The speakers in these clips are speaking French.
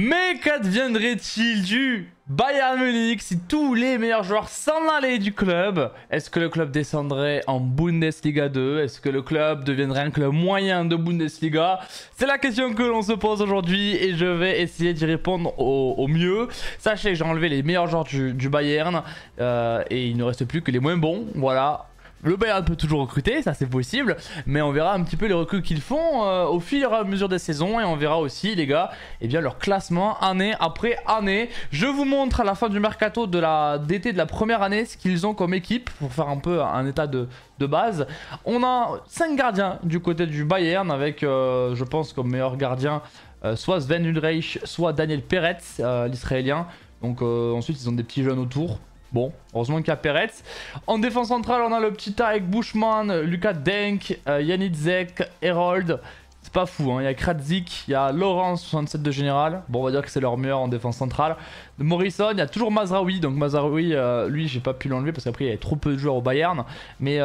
Mais qu'adviendrait-il du Bayern Munich si tous les meilleurs joueurs s'en allaient du club? Est-ce que le club descendrait en Bundesliga 2? Est-ce que le club deviendrait un club moyen de Bundesliga? C'est la question que l'on se pose aujourd'hui et je vais essayer d'y répondre au mieux. Sachez que j'ai enlevé les meilleurs joueurs du Bayern et il ne reste plus que les moins bons, voilà. Le Bayern peut toujours recruter, ça c'est possible, mais on verra un petit peu les recrues qu'ils font au fur et à mesure des saisons et on verra aussi les gars, eh bien leur classement année après année. Je vous montre à la fin du mercato d'été de la première année ce qu'ils ont comme équipe pour faire un peu un état de base. On a 5 gardiens du côté du Bayern avec je pense comme meilleur gardien soit Sven Ulreich, soit Daniel Peretz, l'Israélien. Donc ensuite ils ont des petits jeunes autour. Bon, heureusement qu'il y a Peretz. En défense centrale, on a le petit Tarek Buchmann, Lucas Denk, Yannis Ayer, Herold. C'est pas fou, hein. Il y a Krätzig, il y a Laurence, 67 de général. Bon, on va dire que c'est leur meilleur en défense centrale. De Morrison, il y a toujours Mazraoui. Donc Mazraoui, lui, j'ai pas pu l'enlever parce qu'après, il y avait trop peu de joueurs au Bayern. Mais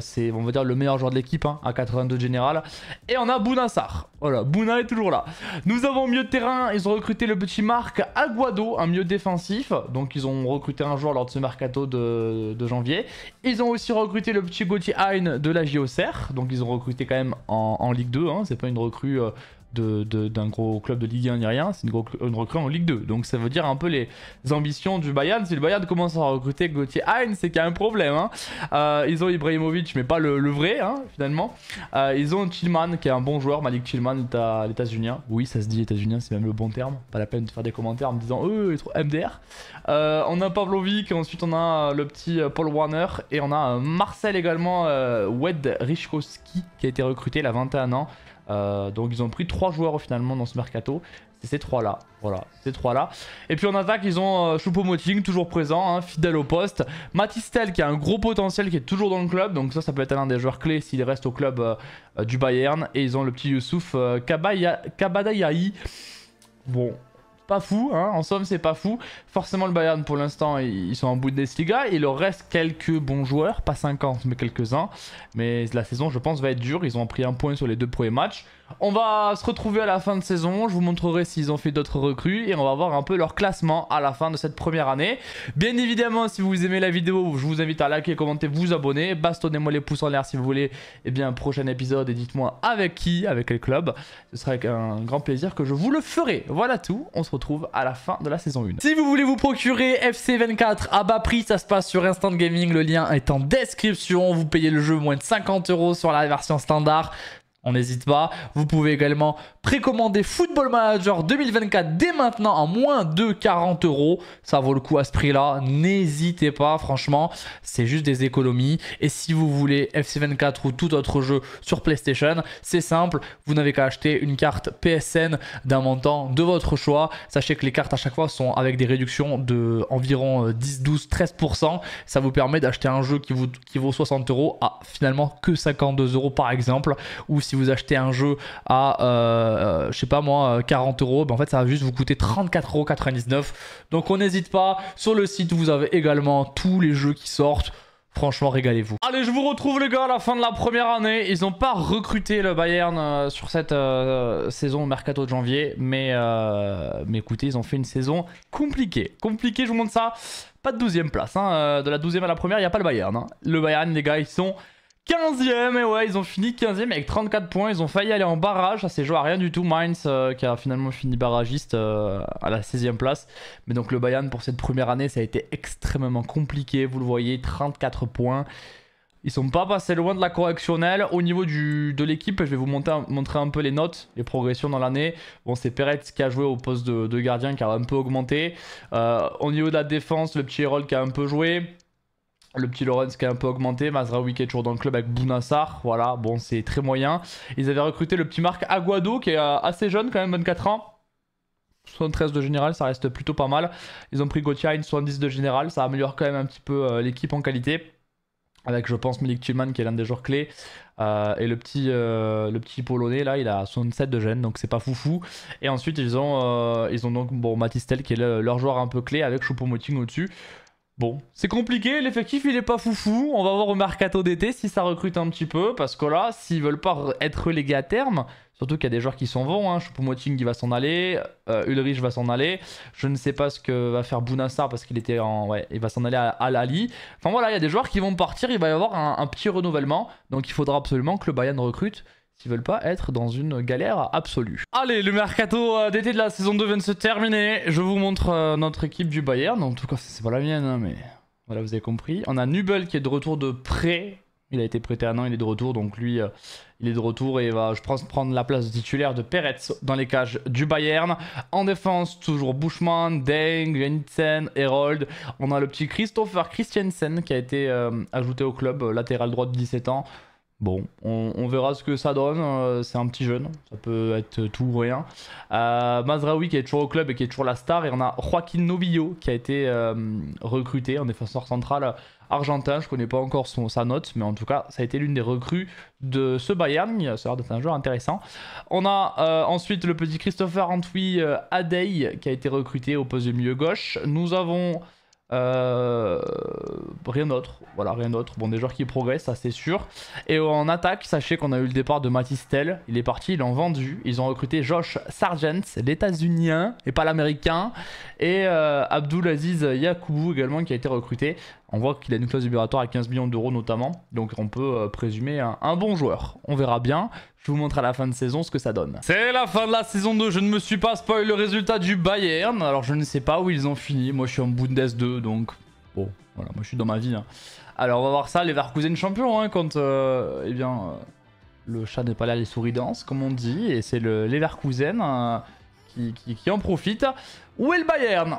c'est, on va dire, le meilleur joueur de l'équipe, hein, à 82 de général. Et on a Bouna Sarr. Voilà, Bouna est toujours là. Nous avons au milieu de terrain, ils ont recruté le petit Marc Aguado, un milieu défensif. Donc ils ont recruté un joueur lors de ce mercato de janvier. Ils ont aussi recruté le petit Gauthier Hein de la JOCR. Donc ils ont recruté quand même en Ligue 2, hein. C'est pas une recrue d'un gros club de Ligue 1 ni rien, c'est une recrue en Ligue 2. Donc ça veut dire un peu les ambitions du Bayern. Si le Bayern commence à recruter Gauthier Hein, c'est qu'il y a un problème, hein. Ils ont Ibrahimovic, mais pas le vrai, hein, finalement. Ils ont Tillman, qui est un bon joueur, Malik Tillman, l'états-unien. Oui, ça se dit états-unien, c'est même le bon terme. Pas la peine de faire des commentaires en me disant il est trop MDR. On a Pavlovic, ensuite on a le petit Paul Wanner, et on a Marcel également, Wed Richkowski, qui a été recruté, il a 21 ans. Donc ils ont pris 3 joueurs finalement dans ce mercato. C'est ces 3 là, voilà, ces 3 là. Et puis en attaque ils ont Choupo-Moting, toujours présent, hein, fidèle au poste. Mathys Tel qui a un gros potentiel, qui est toujours dans le club. Donc ça peut être l'un des joueurs clés s'il reste au club du Bayern. Et ils ont le petit Youssoufa Kabadayi. Bon, pas fou, hein, en somme c'est pas fou. Forcément le Bayern pour l'instant ils sont en Bundesliga, il leur reste quelques bons joueurs, pas 50 mais quelques-uns. Mais la saison je pense va être dure, ils ont pris un point sur les 2 premiers matchs. On va se retrouver à la fin de saison, je vous montrerai s'ils ont fait d'autres recrues et on va voir un peu leur classement à la fin de cette première année. Bien évidemment, si vous aimez la vidéo, je vous invite à liker, commenter, vous abonner, bastonnez-moi les pouces en l'air si vous voulez. Et bien, prochain épisode et dites-moi avec qui, avec quel club. Ce serait avec un grand plaisir que je vous le ferai. Voilà tout, on se retrouve à la fin de la saison 1. Si vous voulez vous procurer FC24 à bas prix, ça se passe sur Instant Gaming, le lien est en description. Vous payez le jeu moins de 50 € sur la version standard. On n'hésite pas. Vous pouvez également précommander Football Manager 2024 dès maintenant en moins de 40 €. Ça vaut le coup à ce prix-là. N'hésitez pas, franchement, c'est juste des économies. Et si vous voulez FC24 ou tout autre jeu sur PlayStation, c'est simple. Vous n'avez qu'à acheter une carte PSN d'un montant de votre choix. Sachez que les cartes à chaque fois sont avec des réductions de environ 10, 12, 13%. Ça vous permet d'acheter un jeu qui vaut 60 € à finalement que 52 € par exemple. Ou si vous achetez un jeu à je sais pas moi 40 €, ben en fait ça va juste vous coûter 34,99 €. Donc on n'hésite pas, sur le site vous avez également tous les jeux qui sortent. Franchement, régalez-vous. Allez, je vous retrouve les gars à la fin de la première année. Ils n'ont pas recruté le Bayern sur cette saison au mercato de janvier. Mais écoutez, ils ont fait une saison compliquée. Compliquée, je vous montre ça. Pas de 12e place. Hein. De la 12e à la première, il n'y a pas le Bayern. Hein. Le Bayern, les gars, ils sont 15e, et ouais, ils ont fini 15e avec 34 points, ils ont failli aller en barrage, ça s'est joué à rien du tout. Mainz qui a finalement fini barragiste à la 16e place. Mais donc le Bayern pour cette première année, ça a été extrêmement compliqué, vous le voyez, 34 points. Ils sont pas passés loin de la correctionnelle. Au niveau de l'équipe, je vais vous montrer un peu les notes, les progressions dans l'année. Bon, c'est Peretz qui a joué au poste de gardien, qui a un peu augmenté. Au niveau de la défense, le petit Herold qui a un peu joué. Le petit Laurence qui a un peu augmenté, Mazraoui qui est toujours dans le club avec Bouna Sarr, voilà, bon c'est très moyen. Ils avaient recruté le petit Marc Aguado qui est assez jeune quand même, 24 ans. 73 de général, ça reste plutôt pas mal. Ils ont pris Gauthier Hein, 70 de général, ça améliore quand même un petit peu l'équipe en qualité. Avec je pense Milik Tillman qui est l'un des joueurs clés. Et le petit polonais là, il a 67 de gêne, donc c'est pas foufou. Et ensuite ils ont donc bon, Mathys Tel qui est leur joueur un peu clé avec Choupo-Moting au-dessus. Bon, c'est compliqué, l'effectif il est pas foufou, on va voir au mercato d'été si ça recrute un petit peu, parce que là, s'ils veulent pas être relégués à terme, Surtout qu'il y a des joueurs qui s'en vont, hein. Choupo-Moting va s'en aller, Ulreich va s'en aller. Je ne sais pas ce que va faire Bouna Sarr parce qu'il était en... Ouais, il va s'en aller à Al-Ahli. Enfin voilà, il y a des joueurs qui vont partir, il va y avoir un petit renouvellement. Donc il faudra absolument que le Bayern recrute s'ils veulent pas être dans une galère absolue. Allez, le mercato d'été de la saison 2 vient de se terminer. Je vous montre notre équipe du Bayern. En tout cas, c'est pas la mienne, hein, mais voilà, vous avez compris. On a Nübel qui est de retour de prêt. Il a été prêté un an, il est de retour, donc lui, il est de retour et va, je pense, prendre la place de titulaire de Peretz dans les cages du Bayern. En défense, toujours Buchmann, Denk, Jensen, Herold. On a le petit Christopher Christiansen qui a été ajouté au club, latéral droit de 17 ans. Bon, on verra ce que ça donne, c'est un petit jeune, ça peut être tout ou rien. Mazraoui qui est toujours au club et qui est toujours la star, et on a Joaquín Novillo qui a été recruté en défenseur central argentin. Je ne connais pas encore sa note, mais en tout cas ça a été l'une des recrues de ce Bayern, ça a l'air d'être un joueur intéressant. On a ensuite le petit Christopher Adey qui a été recruté au poste de milieu gauche. Nous avons... rien d'autre, voilà, rien d'autre. Bon, des joueurs qui progressent, ça c'est sûr. Et en attaque, sachez qu'on a eu le départ de Mathys Tel. Il est parti, ils l'ont vendu. Ils ont recruté Josh Sargent, l'états-unien et pas l'américain. Et Abdoulaziz Yakoubou également qui a été recruté. On voit qu'il a une clause libératoire à 15 millions d'euros notamment. Donc on peut présumer un bon joueur. On verra bien. Je vous montre à la fin de saison ce que ça donne. C'est la fin de la saison 2. Je ne me suis pas spoil le résultat du Bayern. Alors je ne sais pas où ils ont fini. Moi je suis en Bundes 2 donc... Bon, voilà, moi je suis dans ma vie. Hein. Alors on va voir ça. Les Leverkusen champions hein, quand... eh bien... le chat n'est pas là, les souris dansent comme on dit. Et c'est les Leverkusen qui en profite. Où est le Bayern?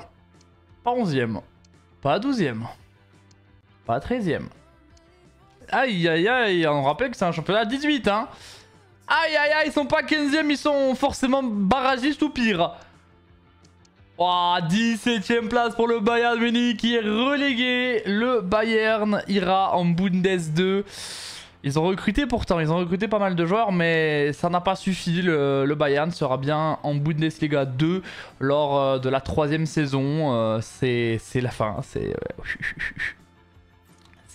Pas 11e. Pas 12e. Pas 13e. Aïe aïe aïe, on rappelle que c'est un championnat à 18 hein. Aïe aïe aïe, ils sont pas 15e, ils sont forcément barragistes ou pire. Oh, 17e place pour le Bayern Munich qui est relégué. Le Bayern ira en Bundes 2. Ils ont recruté pourtant, ils ont recruté pas mal de joueurs, mais ça n'a pas suffi. Le Bayern sera bien en Bundesliga 2 lors de la 3e saison. C'est la fin, c'est...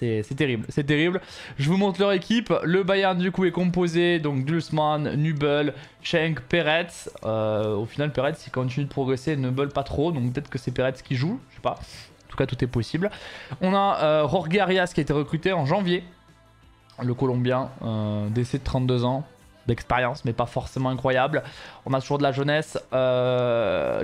C'est terrible, c'est terrible. Je vous montre leur équipe. Le Bayern du coup est composé donc d'Ulsmann, Nübel, Schenk, Peretz. Au final Peretz il continue de progresser, Nübel pas trop. Donc peut-être que c'est Peretz qui joue, je sais pas. En tout cas tout est possible. On a Jorge Arias qui a été recruté en janvier. Le Colombien, décès de 32 ans. D'expérience mais pas forcément incroyable. On a toujours de la jeunesse.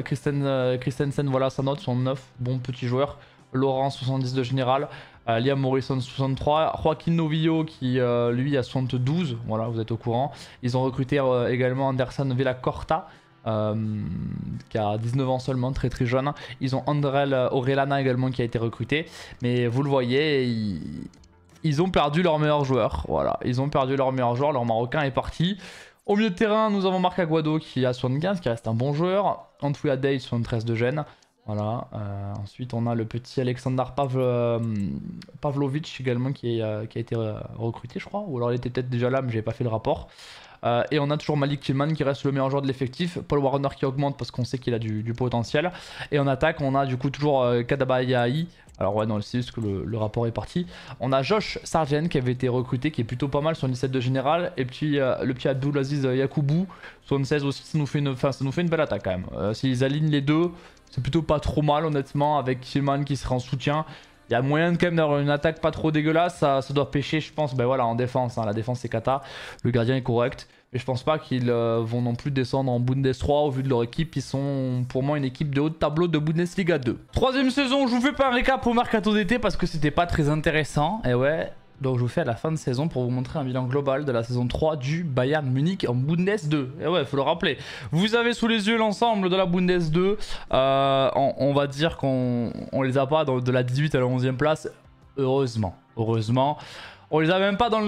Christensen, voilà sa note, son 9. Bon petit joueur. Laurence 70 de général, Liam Morrison 63, Joaquín Novillo qui lui a 72, voilà vous êtes au courant. Ils ont recruté également Anderson Villacorta qui a 19 ans seulement, très très jeune. Ils ont Andrel Orellana également qui a été recruté, mais vous le voyez, ils ont perdu leur meilleur joueur, voilà, ils ont perdu leur meilleur joueur, leur Marocain est parti. Au milieu de terrain, nous avons Marc Aguado qui a 75, qui reste un bon joueur, Antoui Adey 73 de Gênes. Voilà, ensuite on a le petit Alexander Pavlovic également qui a été recruté je crois, ou alors il était peut-être déjà là mais j'avais pas fait le rapport. Et on a toujours Malik Tillman qui reste le meilleur joueur de l'effectif, Paul Wanner qui augmente parce qu'on sait qu'il a du potentiel. Et en attaque on a du coup toujours Kabadayi, alors ouais non c'est juste que le rapport est parti. On a Josh Sargent qui avait été recruté, qui est plutôt pas mal sur 17 de général. Et puis le petit Abdoulaziz Yakoubou, 76 aussi, ça nous fait une belle attaque quand même. S'ils alignent les deux... C'est plutôt pas trop mal honnêtement avec Tillman qui sera en soutien. Il y a moyen quand même d'avoir une attaque pas trop dégueulasse. Ça doit pêcher je pense, ben voilà en défense. Hein. La défense c'est cata, le gardien est correct. Mais je pense pas qu'ils vont non plus descendre en Bundes 3 au vu de leur équipe. Ils sont pour moi une équipe de haut de tableau de Bundesliga 2. Troisième saison, je vous fais pas un récap au mercato d'été parce que c'était pas très intéressant. Et ouais, donc je vous fais à la fin de saison pour vous montrer un bilan global de la saison 3 du Bayern Munich en Bundes 2. Et ouais, il faut le rappeler. Vous avez sous les yeux l'ensemble de la Bundes 2. On va dire qu'on les a pas de la 18e à la 11e place. Heureusement. Heureusement. On les a même pas de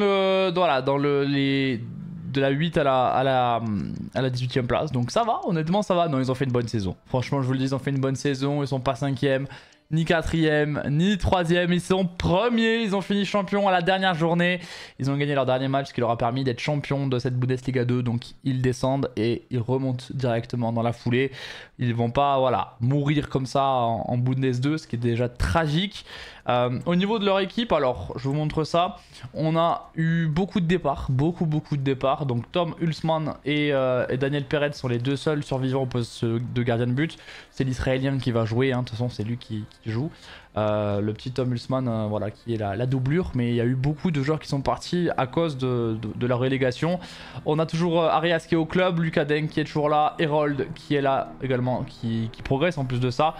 la 8e à la 18e place. Donc ça va, honnêtement ça va. Non, ils ont fait une bonne saison. Franchement, je vous le dis, ils ont fait une bonne saison. Ils sont pas 5e. ni quatrième, ni troisième. Ils sont premiers, ils ont fini champion à la dernière journée. Ils ont gagné leur dernier match, ce qui leur a permis d'être champion de cette Bundesliga 2. Donc ils descendent et ils remontent directement dans la foulée. Ils vont pas, voilà, mourir comme ça en Bundes 2, ce qui est déjà tragique. Au niveau de leur équipe, alors je vous montre ça. On a eu beaucoup de départs, beaucoup de départs. Donc Tom Hülsmann et Daniel Peretz sont les deux seuls survivants au poste de gardien de but. C'est l'Israélien qui va jouer, hein. De toute façon c'est lui qui joue. Le petit Tom Hülsmann, voilà, qui est la doublure. Mais il y a eu beaucoup de joueurs qui sont partis à cause de la relégation. On a toujours Arias qui est au club, Lucas Denk qui est toujours là, Herold qui est là également, qui progresse en plus de ça.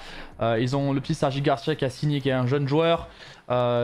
Ils ont le petit Sergi Garcia qui a signé, qui est un jeune joueur,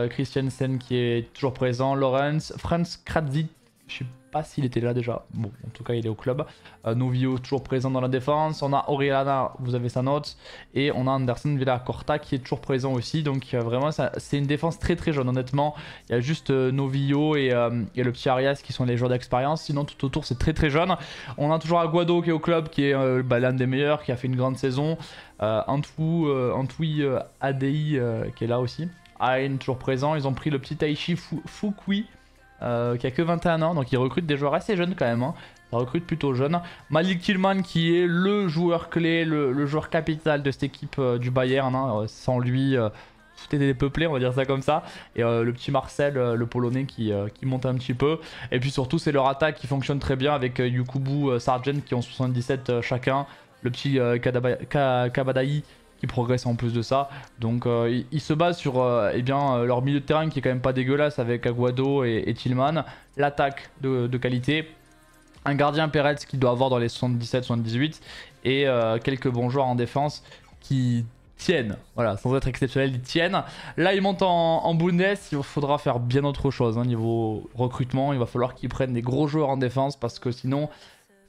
Christiansen qui est toujours présent, Laurence, Franz Krätzig, je sais pas s'il était là déjà, bon en tout cas il est au club, Novillo toujours présent dans la défense, on a Orellana, vous avez sa note, et on a Anderson Villacorta qui est toujours présent aussi, donc vraiment c'est une défense très jeune honnêtement, il y a juste Novillo et le petit Arias qui sont les joueurs d'expérience, sinon tout autour c'est très jeune. On a toujours Aguado qui est au club, qui est l'un des meilleurs, qui a fait une grande saison, Antoui Adei qui est là aussi, Hein toujours présent, ils ont pris le petit Taichi Fukui qui a que 21 ans, donc ils recrutent des joueurs assez jeunes quand même, hein. Ils recrutent plutôt jeunes. Malik Tillman qui est le joueur clé, le joueur capital de cette équipe du Bayern, hein. Sans lui, tout est dépeuplé, on va dire ça comme ça. Et le petit Marcel, le Polonais qui monte un petit peu. Et puis surtout c'est leur attaque qui fonctionne très bien avec Yakoubou, Sargent qui ont 77 chacun. Le petit Kabadayi qui progresse en plus de ça. Donc ils se basent sur leur milieu de terrain qui est quand même pas dégueulasse avec Aguado et Tillman. L'attaque de qualité. Un gardien Peretz qui doit avoir dans les 77-78. Et quelques bons joueurs en défense qui tiennent. Voilà, sans être exceptionnels, ils tiennent. Là ils montent en Bundes. Il faudra faire bien autre chose, hein, niveau recrutement. Il va falloir qu'ils prennent des gros joueurs en défense parce que sinon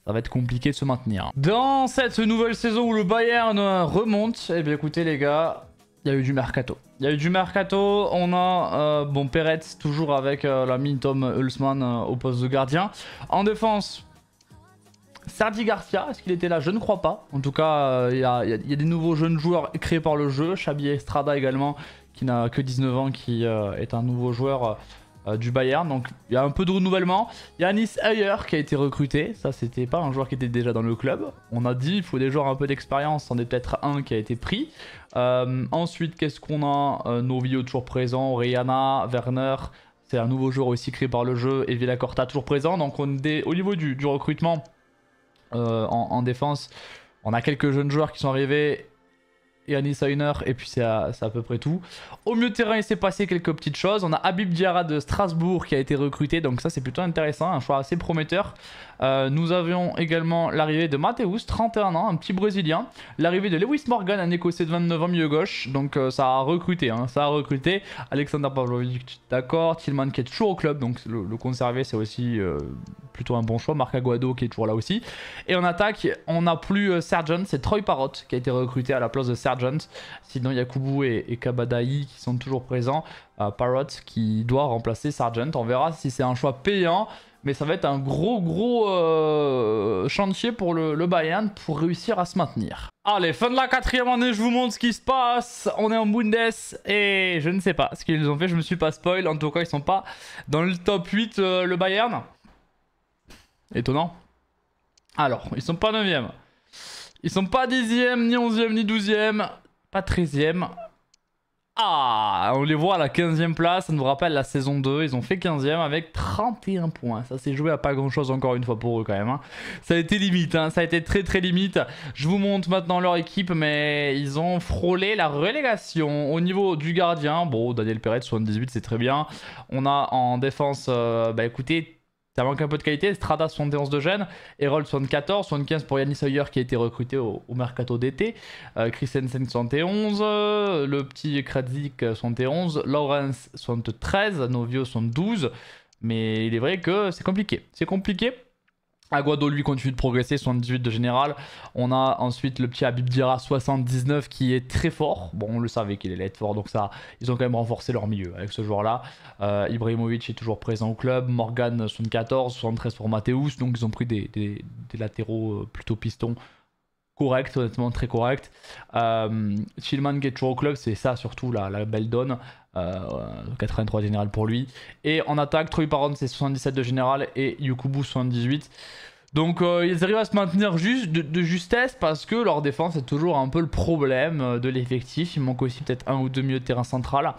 ça va être compliqué de se maintenir. Dans cette nouvelle saison où le Bayern remonte, eh bien écoutez les gars, il y a eu du mercato. Il y a eu du mercato, on a Peretz toujours avec l'ami Tom Hülsmann au poste de gardien. En défense, Sergi Garcia, est-ce qu'il était là? Je ne crois pas. En tout cas, il y a des nouveaux jeunes joueurs créés par le jeu. Xabi Estrada également, qui n'a que 19 ans, qui est un nouveau joueur du Bayern, donc il y a un peu de renouvellement. Yannis Ayer qui a été recruté, ça c'était pas un joueur qui était déjà dans le club. On a dit il faut des joueurs un peu d'expérience, on est peut-être un qui a été pris. Ensuite qu'est-ce qu'on a, Novillo toujours présent, Orellana, Werner, c'est un nouveau joueur aussi créé par le jeu, et Villacorta toujours présent. Donc on est au niveau du recrutement en défense, on a quelques jeunes joueurs qui sont arrivés. Yannis Ayer, et puis c'est à peu près tout. Au milieu de terrain, il s'est passé quelques petites choses. On a Habib Diarra de Strasbourg qui a été recruté, donc ça c'est plutôt intéressant, un choix assez prometteur. Nous avions également l'arrivée de Matheus, 31 ans, un petit Brésilien. L'arrivée de Lewis Morgan, un Écossais de 29 ans, milieu gauche, donc ça a recruté, hein, ça a recruté. Alexander Pavlovic, d'accord, Tillman qui est toujours au club, donc le conserver c'est aussi plutôt un bon choix. Marc Aguado qui est toujours là aussi. Et en attaque, on n'a plus Sargent, c'est Troy Parrott qui a été recruté à la place de Sargent. Sinon Yakoubou et Kabadayi qui sont toujours présents, Parrott qui doit remplacer Sargent. On verra si c'est un choix payant, mais ça va être un gros chantier pour le Bayern pour réussir à se maintenir. Allez, fin de la quatrième année, je vous montre ce qui se passe. On est en Bundes et je ne sais pas ce qu'ils ont fait, je me suis pas spoil. En tout cas ils sont pas dans le top 8, le Bayern. Étonnant. Alors ils sont pas 9e. Ils sont pas 10e, ni 11e, ni 12e, pas 13e. Ah, on les voit à la 15e place, ça nous rappelle la saison 2, ils ont fait 15e avec 31 points. Ça s'est joué à pas grand chose encore une fois pour eux quand même, hein. Ça a été limite, hein. Ça a été très limite. Je vous montre maintenant leur équipe, mais ils ont frôlé la relégation. Au niveau du gardien, bon, Daniel Peretz, 78, c'est très bien. On a en défense, bah écoutez, ça manque un peu de qualité. Strada 71 de Gênes, Herold 74, 75 pour Yannis Ayer qui a été recruté au mercato d'été, Christensen 71, le petit Krätzig 71, Laurence 73, Novillo 72, mais il est vrai que c'est compliqué, c'est compliqué. Aguado lui continue de progresser, 78 de général. On a ensuite le petit Habib Diarra 79 qui est très fort. Bon, on le savait qu'il allait être fort, donc ça, ils ont quand même renforcé leur milieu avec ce joueur-là. Ibrahimovic est toujours présent au club. Morgan 74, 73 pour Matheus. Donc ils ont pris des latéraux plutôt pistons correct, honnêtement très correct. Tillman qui est toujours au club, c'est ça surtout la belle donne. 83 général pour lui. Et en attaque, Troy Parrott c'est 77 de général et Yakoubou 78. Donc ils arrivent à se maintenir juste de justesse parce que leur défense est toujours un peu le problème de l'effectif. Il manque aussi peut-être un ou deux milieux de terrain central.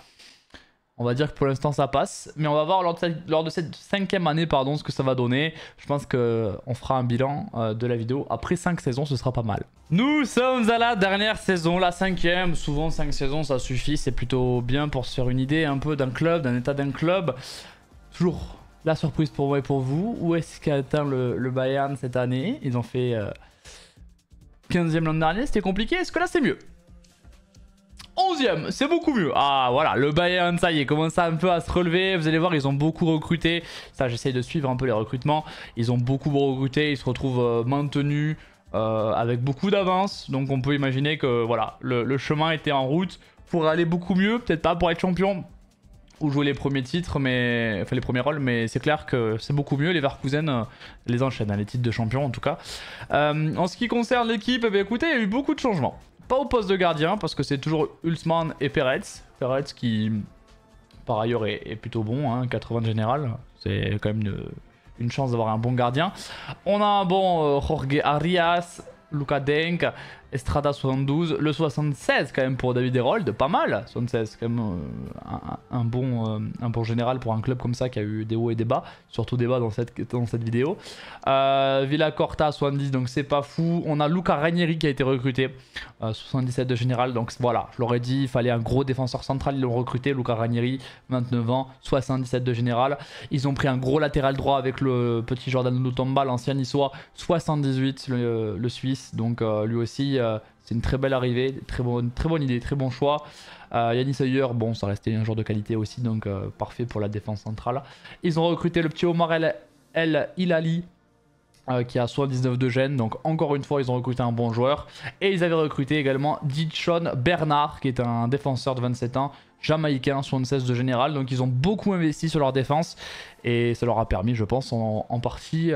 On va dire que pour l'instant ça passe. Mais on va voir lors de cette cinquième année pardon, ce que ça va donner. Je pense qu'on fera un bilan de la vidéo. Après 5 saisons, ce sera pas mal. Nous sommes à la dernière saison, la cinquième. Souvent 5 saisons ça suffit. C'est plutôt bien pour se faire une idée un peu d'un club, d'un état d'un club. Toujours la surprise pour moi et pour vous. Où est-ce qu'a atteint le Bayern cette année? Ils ont fait 15e l'an dernier, c'était compliqué. Est-ce que là c'est mieux? 11e, c'est beaucoup mieux. Ah voilà, le Bayern, ça y est, commence un peu à se relever. Vous allez voir, ils ont beaucoup recruté. Ça, j'essaye de suivre un peu les recrutements. Ils ont beaucoup recruté, ils se retrouvent maintenus avec beaucoup d'avance. Donc on peut imaginer que voilà, le chemin était en route pour aller beaucoup mieux. Peut-être pas pour être champion ou jouer les premiers titres, mais enfin les premiers rôles, mais c'est clair que c'est beaucoup mieux. Les Leverkusen les enchaînent, hein, les titres de champion en tout cas. En ce qui concerne l'équipe, eh bien, écoutez, il y a eu beaucoup de changements. Pas au poste de gardien parce que c'est toujours Hulsmann et Peretz. Peretz qui par ailleurs est plutôt bon, hein, 80 de général. C'est quand même une chance d'avoir un bon gardien. On a un bon Jorge Arias, Lucas Denk, Estrada 72, le 76 quand même pour David Herold, pas mal. 76 quand même un bon général pour un club comme ça qui a eu des hauts et des bas, surtout des bas dans cette vidéo. Villacorta 70, donc c'est pas fou. On a Luca Ranieri qui a été recruté, 77 de général, donc voilà, je l'aurais dit, il fallait un gros défenseur central, ils l'ont recruté, Luca Ranieri, 29 ans, 77 de général. Ils ont pris un gros latéral droit avec le petit Jordan Lutomba, l'ancien niçois, 78, le Suisse, donc lui aussi. C'est une très belle arrivée, très bonne idée, très bon choix. Yannis Ayer, bon, ça restait un joueur de qualité aussi, donc parfait pour la défense centrale. Ils ont recruté le petit Omar El Hilali qui a 79 de gêne, donc encore une fois ils ont recruté un bon joueur. Et ils avaient recruté également Dichon Bernard qui est un défenseur de 27 ans, jamaïcain, 76 de général. Donc ils ont beaucoup investi sur leur défense et ça leur a permis je pense en partie...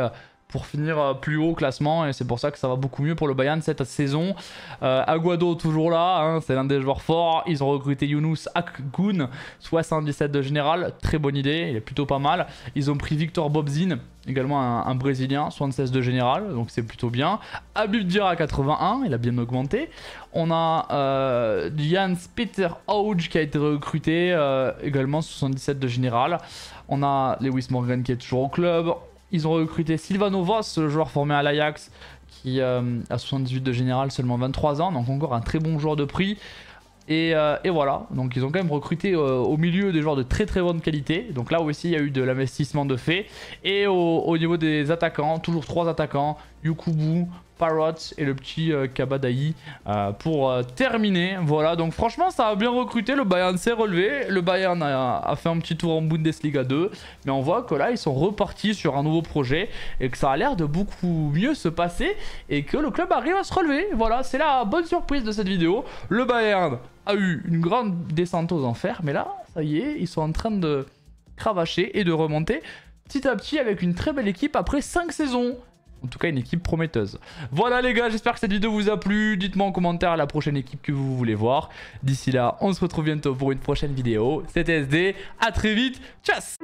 pour finir plus haut au classement, et c'est pour ça que ça va beaucoup mieux pour le Bayern cette saison. Aguado toujours là, hein, c'est l'un des joueurs forts. Ils ont recruté Younous Akgoun, 77 de général, très bonne idée, il est plutôt pas mal. Ils ont pris Victor Bobzin, également un Brésilien, 76 de général, donc c'est plutôt bien. Abubdir à 81, il a bien augmenté. On a Jans Peter Hauge qui a été recruté, également 77 de général. On a Lewis Morgan qui est toujours au club. Ils ont recruté Silvano Voss, le joueur formé à l'Ajax, qui a 78 de général, seulement 23 ans. Donc encore un très bon joueur de prix. Et voilà, donc ils ont quand même recruté au milieu des joueurs de très bonne qualité. Donc là aussi, il y a eu de l'investissement de fait. Et au niveau des attaquants, toujours 3 attaquants, Yakoubou, Parrott et le petit Kabadayi pour terminer. Voilà, donc franchement, ça a bien recruté. Le Bayern s'est relevé. Le Bayern a fait un petit tour en Bundesliga 2. Mais on voit que là, ils sont repartis sur un nouveau projet et que ça a l'air de beaucoup mieux se passer et que le club arrive à se relever. Voilà, c'est la bonne surprise de cette vidéo. Le Bayern a eu une grande descente aux enfers, mais là, ça y est, ils sont en train de cravacher et de remonter petit à petit avec une très belle équipe après 5 saisons. En tout cas une équipe prometteuse. Voilà les gars, j'espère que cette vidéo vous a plu. Dites-moi en commentaire la prochaine équipe que vous voulez voir. D'ici là, on se retrouve bientôt pour une prochaine vidéo. C'était SD, à très vite, tchass!